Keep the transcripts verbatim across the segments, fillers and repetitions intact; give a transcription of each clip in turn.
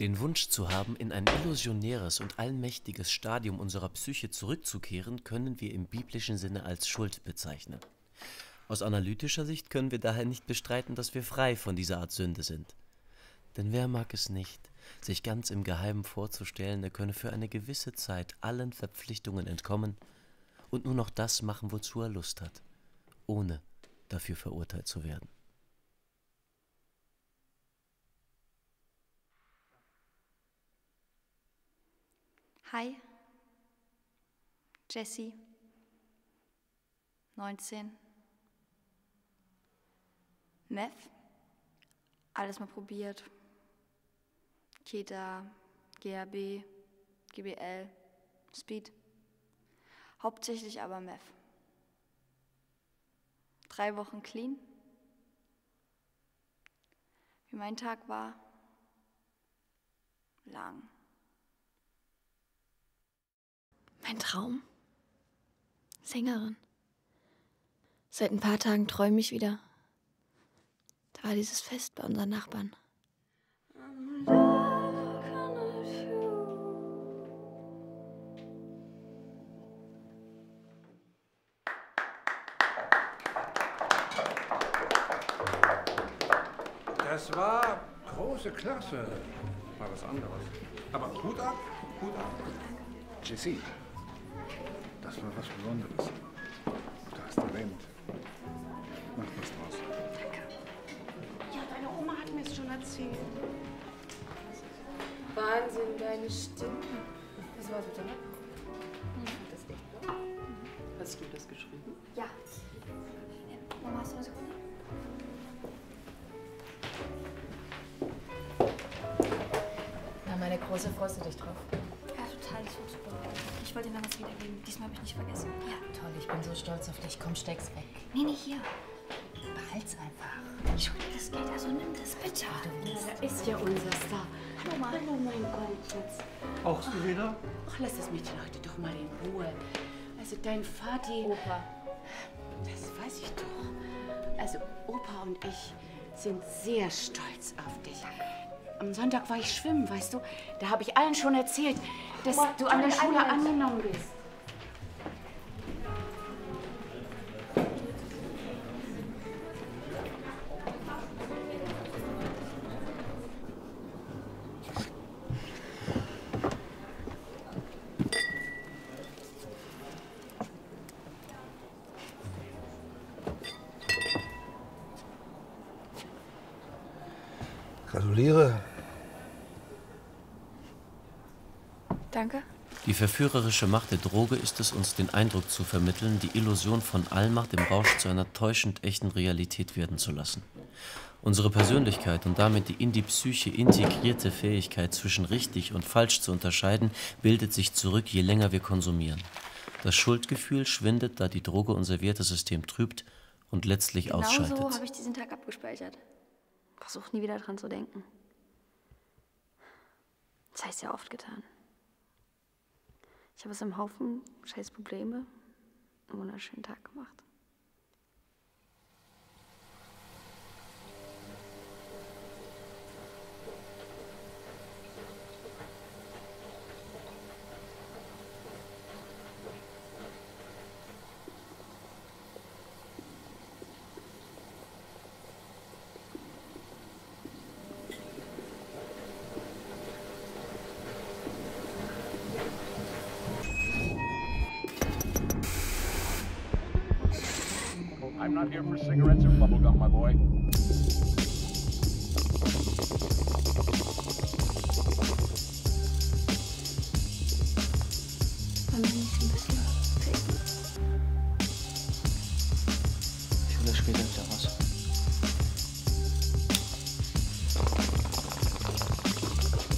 Den Wunsch zu haben, in ein illusionäres und allmächtiges Stadium unserer Psyche zurückzukehren, können wir im biblischen Sinne als Schuld bezeichnen. Aus analytischer Sicht können wir daher nicht bestreiten, dass wir frei von dieser Art Sünde sind. Denn wer mag es nicht, sich ganz im Geheimen vorzustellen, er könne für eine gewisse Zeit allen Verpflichtungen entkommen und nur noch das machen, wozu er Lust hat, ohne dafür verurteilt zu werden. Hi, Jessie, neunzehn, Meth, alles mal probiert, Keta, G H B, G B L, Speed, hauptsächlich aber Meth. Drei Wochen clean, wie mein Tag war, lang. Mein Traum? Sängerin. Seit ein paar Tagen träume ich wieder. Da war dieses Fest bei unseren Nachbarn. Das war große Klasse. War was anderes. Aber Hut ab, Hut ab. Jessie. Das war was Besonderes. Du hast Talent. Mach was draus. Danke. Ja, deine Oma hat mir es schon erzählt. Wahnsinn, deine Stimme. Das war total. Mhm. Das ist echt gut. Hast du das geschrieben? Ja. Mama, hast du eine Sekunde? Na, meine große Frau ist dich drauf. Ich wollte dir noch was wiedergeben. Diesmal habe ich nicht vergessen. Ja. Toll, ich bin so stolz auf dich. Komm, steck's weg. Nee, nicht hier. Behalt's einfach. Entschuldigung, das geht. Also nimm das bitte. Da ist ja unser Star. Hallo, Mama. Hallo, mein Goldschatz. Auch du wieder? Ach, lass das Mädchen heute doch mal in Ruhe. Also dein Vati... Opa. Das weiß ich doch. Also Opa und ich sind sehr stolz auf dich. Am Sonntag war ich schwimmen, weißt du? Da habe ich allen schon erzählt, dass Boah, du an der Schule Einheit. angenommen bist. Gratuliere. Danke. Die verführerische Macht der Droge ist es, uns den Eindruck zu vermitteln, die Illusion von Allmacht im Rausch zu einer täuschend echten Realität werden zu lassen. Unsere Persönlichkeit und damit die in die Psyche integrierte Fähigkeit, zwischen richtig und falsch zu unterscheiden, bildet sich zurück, je länger wir konsumieren. Das Schuldgefühl schwindet, da die Droge unser Wertesystem trübt und letztlich genau ausschaltet. Genau so habe ich diesen Tag abgespeichert. Versuch nie wieder dran zu denken. Das heißt ja oft getan. Ich habe es im Haufen, scheiß Probleme, einen wunderschönen Tag gemacht. I'm not here for cigarettes or bubblegum, my boy. Ich hole das später wieder raus.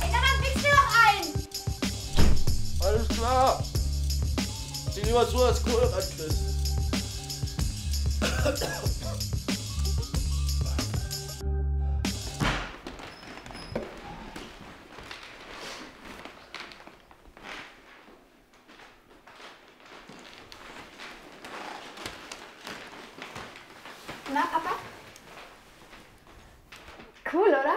Ey, da kriegst du noch einen! Alles klar! Sieh lieber zu, als Kohle reinkriegst. Na, Papa? Cool, oder?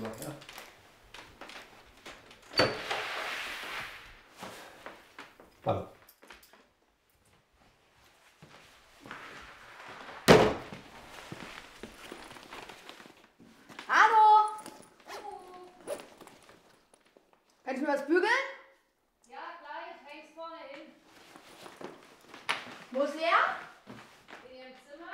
drüber. Ja. Hallo. Hallo! Hallo! Kannst du mir was bügeln? Ja, gleich. Häng's vorne hin. Wo ist er? In ihrem Zimmer.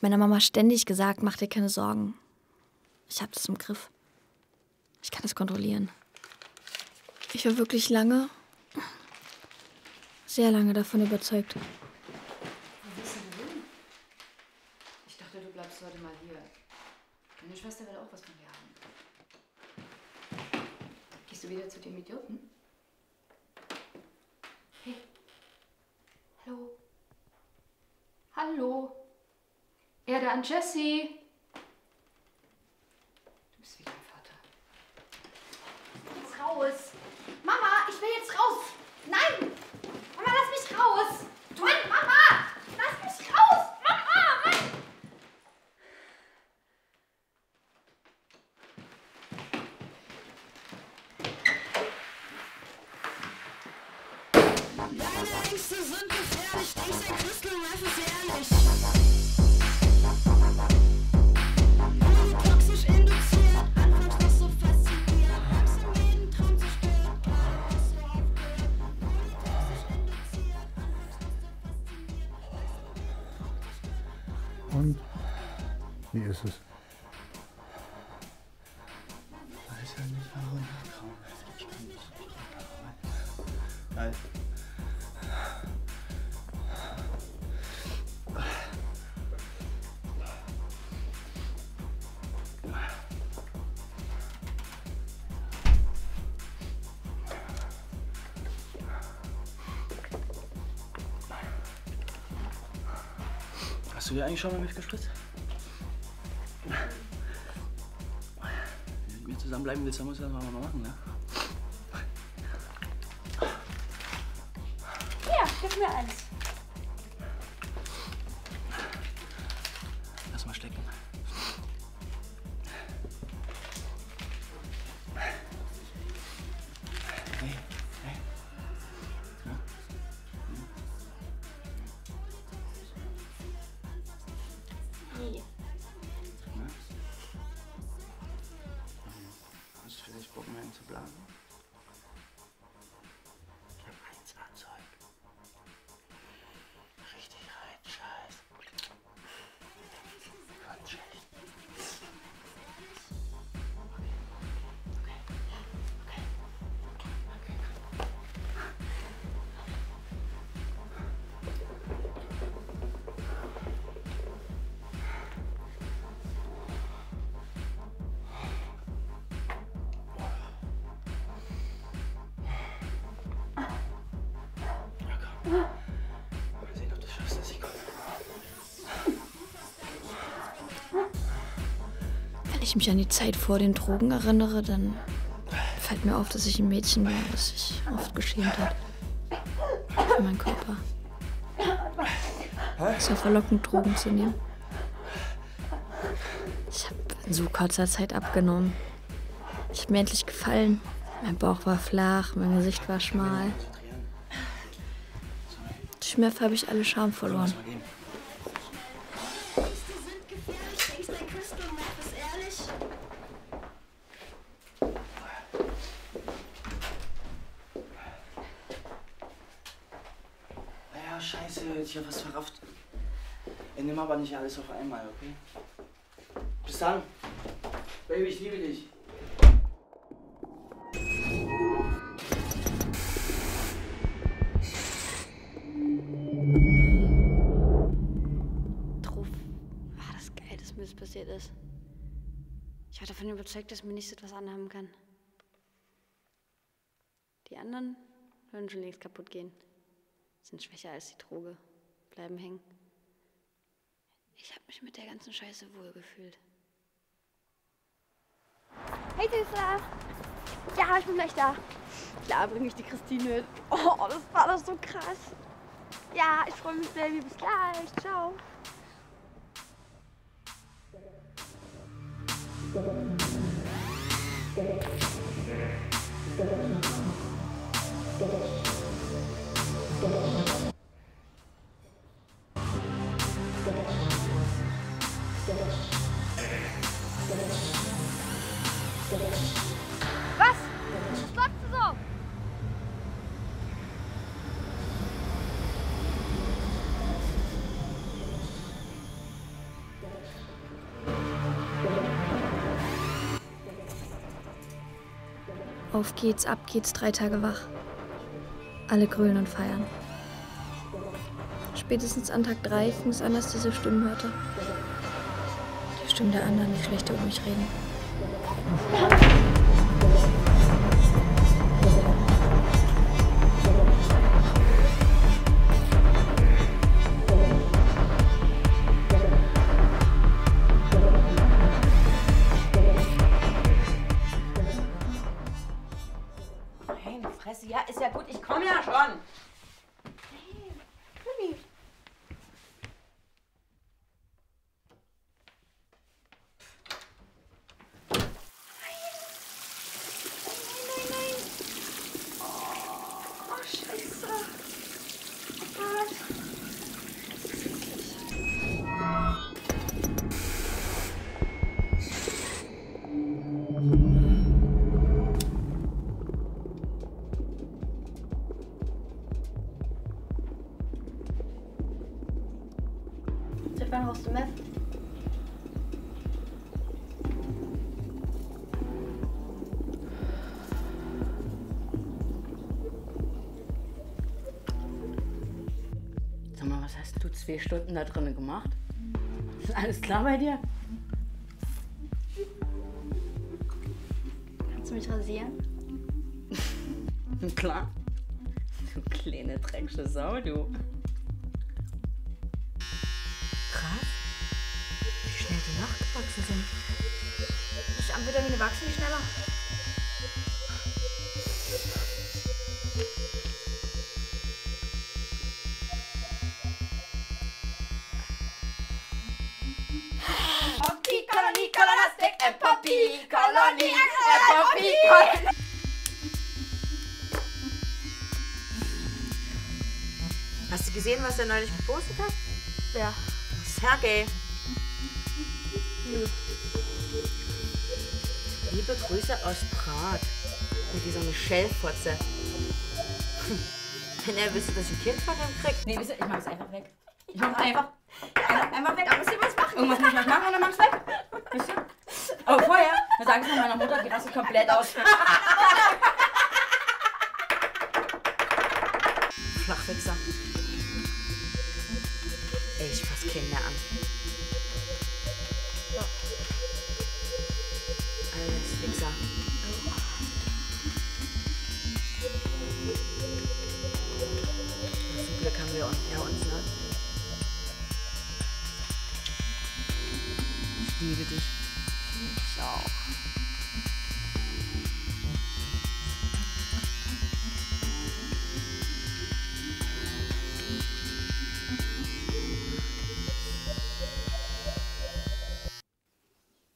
Meiner Mama ständig gesagt, mach dir keine Sorgen. Ich habe das im Griff. Ich kann das kontrollieren. Ich war wirklich lange, sehr lange davon überzeugt. Wo bist du denn? Ich dachte, du bleibst heute mal hier. Meine Schwester will auch was von dir haben. Gehst du wieder zu dem Idioten? Hey. Hallo. Hallo. Ja, dann Jessie. Du bist wie dein Vater. Jetzt raus. Mama, ich will jetzt raus. Nein! Mama, lass mich raus. Du, Mann, Mama! Lass mich raus! Mama, Mann! Deine Ängste sind gefährlich. Denkst du, ein Christel ist ehrlich? Und wie ist es? Ich weiß ja nicht, warum ich kaum weiß. Ich kann nicht runterkommen. Geil. Hast du dir eigentlich schon mal mit gestritten? Wenn du mit mir zusammenbleiben willst, dann musst du das mal machen, ne? Ja, gib mir eins. Lass mal stecken. Zu planen. Ich hab eins an Zeug. Richtig rein, Scheiß. Ganz schlecht. Okay. Okay. Mal sehen, ob du schaffst, dass ich komme. Wenn ich mich an die Zeit vor den Drogen erinnere, dann fällt mir auf, dass ich ein Mädchen war, das sich oft geschämt hat. Für meinen Körper. Es war verlockend, Drogen zu nehmen. Ich habe in so kurzer Zeit abgenommen. Ich habe mir endlich gefallen. Mein Bauch war flach, mein Gesicht war schmal. Schmerz habe ich alle Scham verloren. Naja, scheiße, ich habe was verrafft. Ich nehme aber nicht alles auf einmal, okay? Bis dann. Baby, ich liebe dich. Passiert ist. Ich war davon überzeugt, dass mir nichts etwas anhaben kann. Die anderen würden schon längst kaputt gehen. Sind schwächer als die Droge. Bleiben hängen. Ich habe mich mit der ganzen Scheiße wohlgefühlt. Hey Tessa! Ja, ich bin gleich da. Klar, bringe ich die Christine mit. Oh, das war doch so krass. Ja, ich freue mich, Baby. Bis gleich. Ciao. Was? Was läuft denn so? Auf geht's, ab geht's, drei Tage wach. Alle grölen und feiern. Spätestens an Tag drei fing es an, dass diese Stimmen hörte. Die Stimmen der anderen, die schlecht über mich reden. Meine Fresse, ja, ist ja gut, ich komme ja schon. Hey, Mami. Seit wann rauchst du Meth? Sag mal, was hast du zwei Stunden da drinnen gemacht? Ist alles klar bei dir? Kannst du mich rasieren? Klar. Du kleine dreckige Sau, du. Nachgewachsen sind. Die Amphetamine wachsen nicht schneller. Poppy Colony, Colonistic, and Poppy Colony, and Poppy Colony. Hast du gesehen, was er neulich gepostet hat? Ja. Sergej. Liebe Grüße aus Prag. Mit dieser Michelle-Fotze. Wenn er wüsste, dass ich ein Kind von ihm kriegt. Nee, wisst ihr, ich mach es einfach weg. Ich mach es einfach. Ja, einfach weg. Aber müsst ihr was machen? Irgendwas nicht machen und dann mach es weg. Wisst ihr? Aber vorher, dann sag ich mal meiner Mutter, die rastet komplett aus. Flachwichser. Ey, ich fass Kinder an. Fixer. Zum Glück haben wir uns, ja, uns, ne? Ich liebe dich. Ich auch.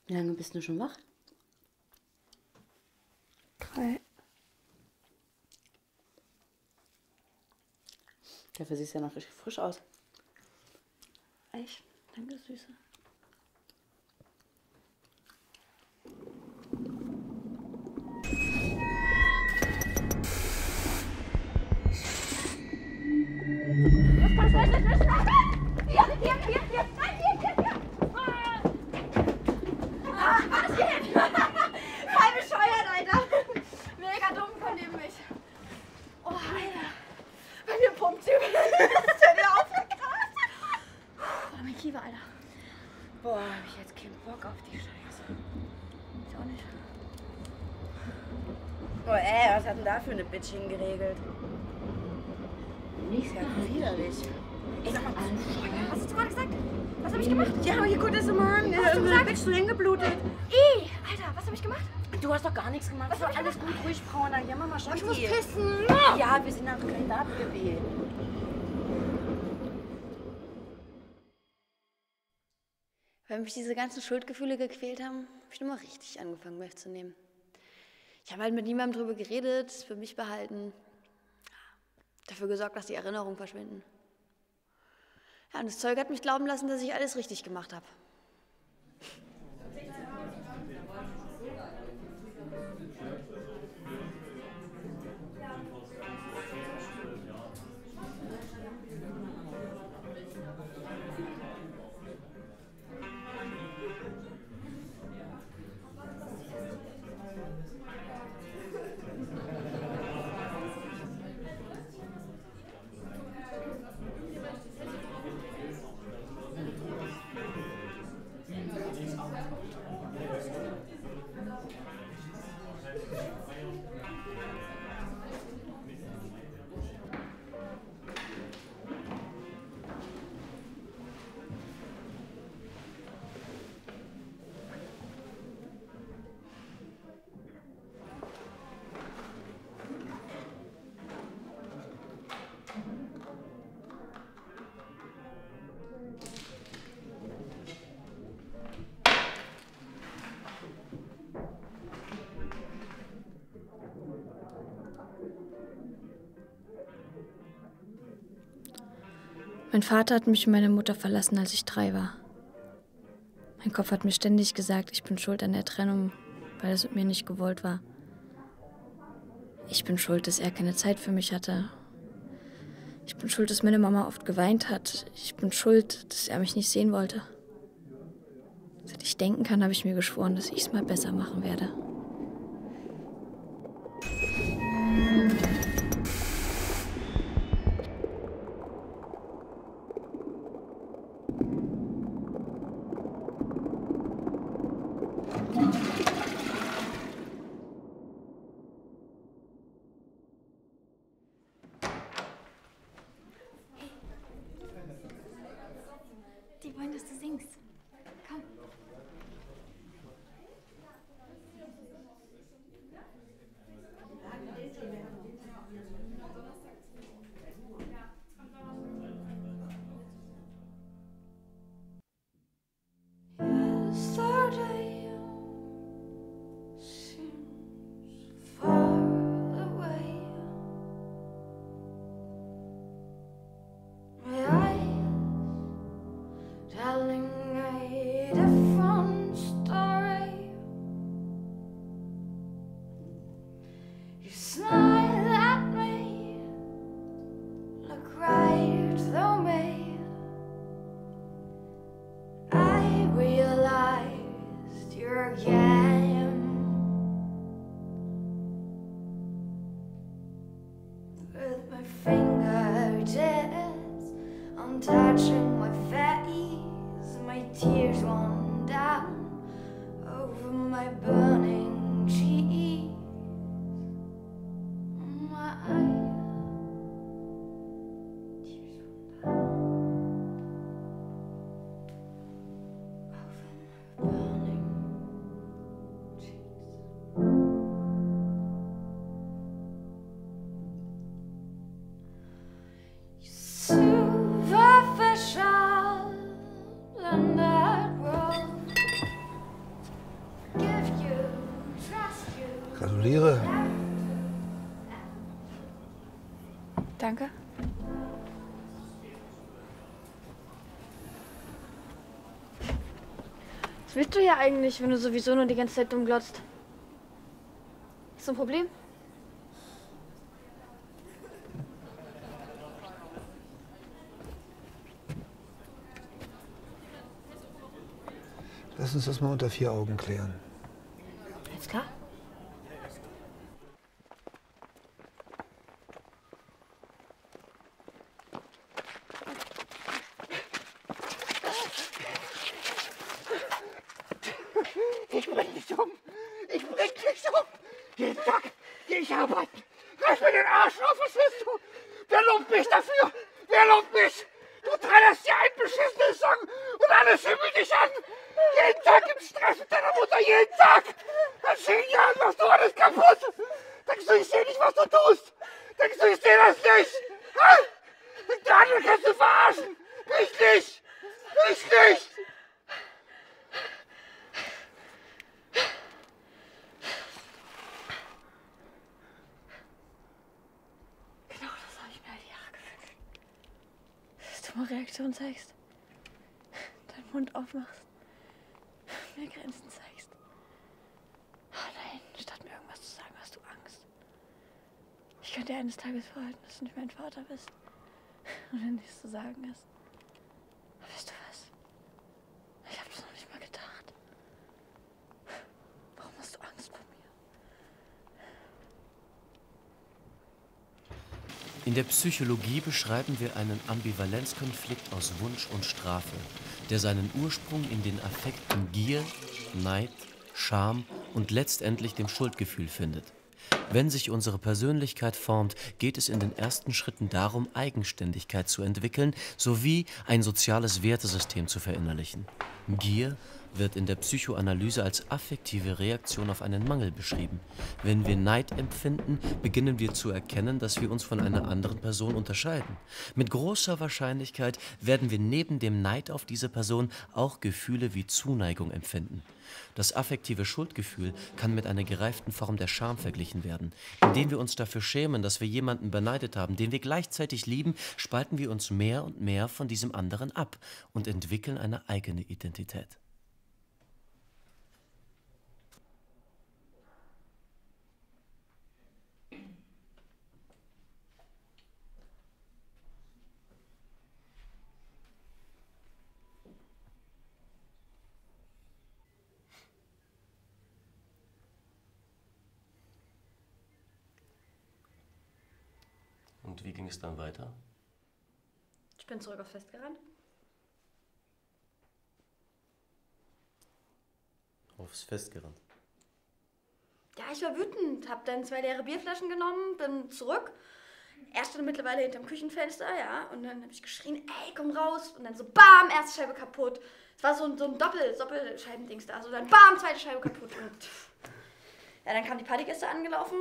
Wie lange bist du schon wach? Dafür siehst du ja noch richtig frisch aus. Echt? Danke, Süße. Hier, hier, hier, hier. Nein, hier, hier, hier. Ah, was geht? Voll bescheuert, Alter. Mega dumm von dem mich. Oh, Alter. Bei mir pumpt sie. Das ist ja der Aufgekratzt. Boah, mein Kiefer, Alter. Boah, hab ich jetzt keinen Bock auf die Scheiße. Ich auch nicht. Oh ey, was hat denn da für eine Bitch hingeregelt? Nichts, ganz widerlich. Ey, sag mal, was ist denn das? Was hast du gerade gesagt? Was hab ich gemacht? Ja, aber hier guck das immer an. Was hast du gesagt? Bist du hingeblutet? Ey, Alter, was hab ich gemacht? Du hast doch gar nichts gemacht. Was war alles gut, ruhig, Brauner. Ja, Mama, schon. Ich muss pissen. Ja, wir sind nach Kandidaten gewählt. Wenn mich diese ganzen Schuldgefühle gequält haben, habe ich nochmal richtig angefangen, Meth zu nehmen. Ich habe halt mit niemandem drüber geredet, für mich behalten. Dafür gesorgt, dass die Erinnerungen verschwinden. Ja, und das Zeug hat mich glauben lassen, dass ich alles richtig gemacht habe. Mein Vater hat mich und meine Mutter verlassen, als ich drei war. Mein Kopf hat mir ständig gesagt, ich bin schuld an der Trennung, weil es mit mir nicht gewollt war. Ich bin schuld, dass er keine Zeit für mich hatte. Ich bin schuld, dass meine Mama oft geweint hat. Ich bin schuld, dass er mich nicht sehen wollte. Seit ich denken kann, habe ich mir geschworen, dass ich es mal besser machen werde. Die wollen, dass du singst. Komm. Gratuliere. Danke. Was willst du hier eigentlich, wenn du sowieso nur die ganze Zeit dumm glotzt? Ist das ein Problem? Lass uns das mal unter vier Augen klären. Alles klar. Ich bring dich um! Ich bring dich um! Jeden Tag gehe ich arbeiten! Reiß mir den Arsch auf, was willst du? Wer lobt mich dafür? Wer lobt mich? Du scheiße deiner Mutter jeden Tag! Nach zehn Jahren machst du alles kaputt! Denkst du, ich sehe nicht, was du tust? Denkst du, ich sehe das nicht? Ha? Den anderen kannst du verarschen! Ich nicht! Ich nicht! Genau das habe ich mir all die Jahre gewünscht. Dass du mal Reaktion zeigst. Deinen Mund aufmachst. Mir Grenzen zeigst. Oh nein, statt mir irgendwas zu sagen, hast du Angst. Ich könnte dir eines Tages verhalten, dass du nicht mein Vater bist. Und wenn nichts zu sagen ist. Aber weißt du was? Ich hab's noch nicht mal gedacht. Warum hast du Angst vor mir? In der Psychologie beschreiben wir einen Ambivalenzkonflikt aus Wunsch und Strafe, der seinen Ursprung in den Affekten Gier, Neid, Scham und letztendlich dem Schuldgefühl findet. Wenn sich unsere Persönlichkeit formt, geht es in den ersten Schritten darum, Eigenständigkeit zu entwickeln, sowie ein soziales Wertesystem zu verinnerlichen. Gier wird in der Psychoanalyse als affektive Reaktion auf einen Mangel beschrieben. Wenn wir Neid empfinden, beginnen wir zu erkennen, dass wir uns von einer anderen Person unterscheiden. Mit großer Wahrscheinlichkeit werden wir neben dem Neid auf diese Person auch Gefühle wie Zuneigung empfinden. Das affektive Schuldgefühl kann mit einer gereiften Form der Scham verglichen werden. Indem wir uns dafür schämen, dass wir jemanden beneidet haben, den wir gleichzeitig lieben, spalten wir uns mehr und mehr von diesem anderen ab und entwickeln eine eigene Identität. Und wie ging es dann weiter? Ich bin zurück aufs Fest gerannt. Aufs Fest gerannt? Ja, ich war wütend. Hab dann zwei leere Bierflaschen genommen, bin zurück. Erst dann mittlerweile hinterm Küchenfenster, ja. Und dann habe ich geschrien, ey, komm raus. Und dann so, bam, erste Scheibe kaputt. Es war so ein, so ein Doppel, Doppelscheibendings da. Also dann, bam, zweite Scheibe kaputt. Und ja, dann kam die Partygäste angelaufen.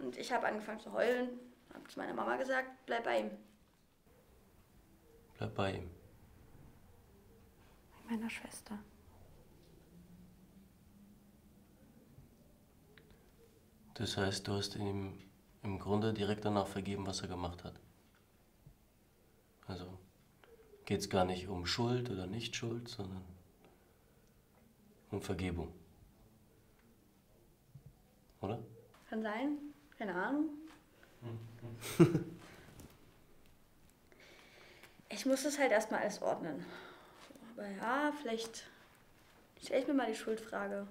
Und ich habe angefangen zu heulen. Hab zu meiner Mama gesagt, bleib bei ihm. Bleib bei ihm? Bei meiner Schwester. Das heißt, du hast ihm im Grunde direkt danach vergeben, was er gemacht hat. Also geht's gar nicht um Schuld oder Nichtschuld, sondern um Vergebung. Oder? Kann sein, keine Ahnung. Ich muss das halt erstmal alles ordnen. Aber ja, vielleicht stelle ich mir mal die Schuldfrage.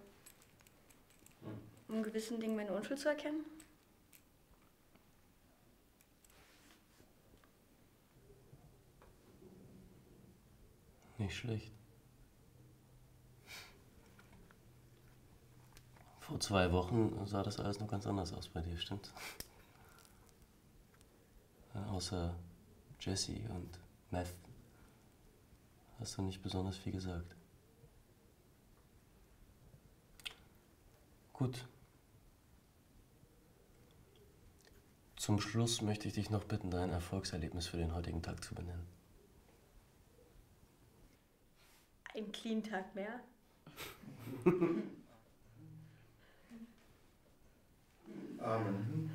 Um in gewissen Dingen meine Unschuld zu erkennen. Nicht schlecht. Vor zwei Wochen sah das alles noch ganz anders aus bei dir, stimmt's? Außer Jessie und Meth hast du nicht besonders viel gesagt. Gut. Zum Schluss möchte ich dich noch bitten, dein Erfolgserlebnis für den heutigen Tag zu benennen. Ein clean Tag mehr. Amen.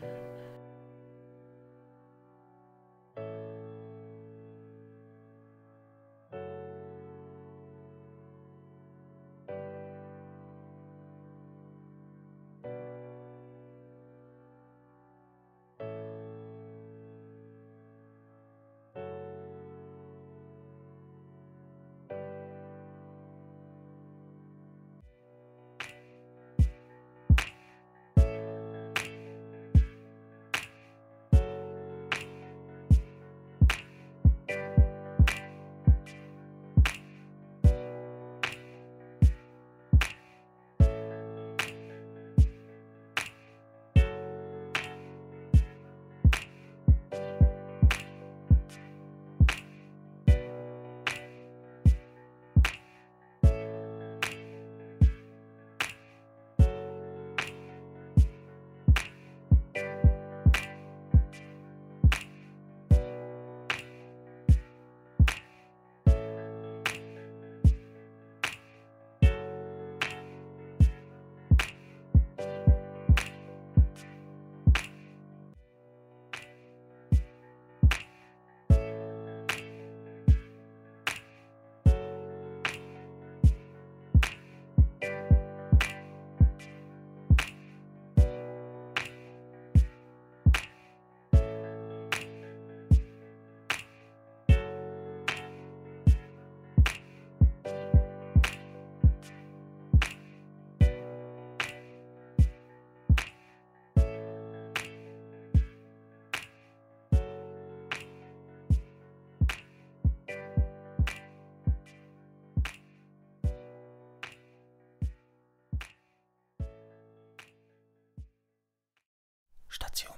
Station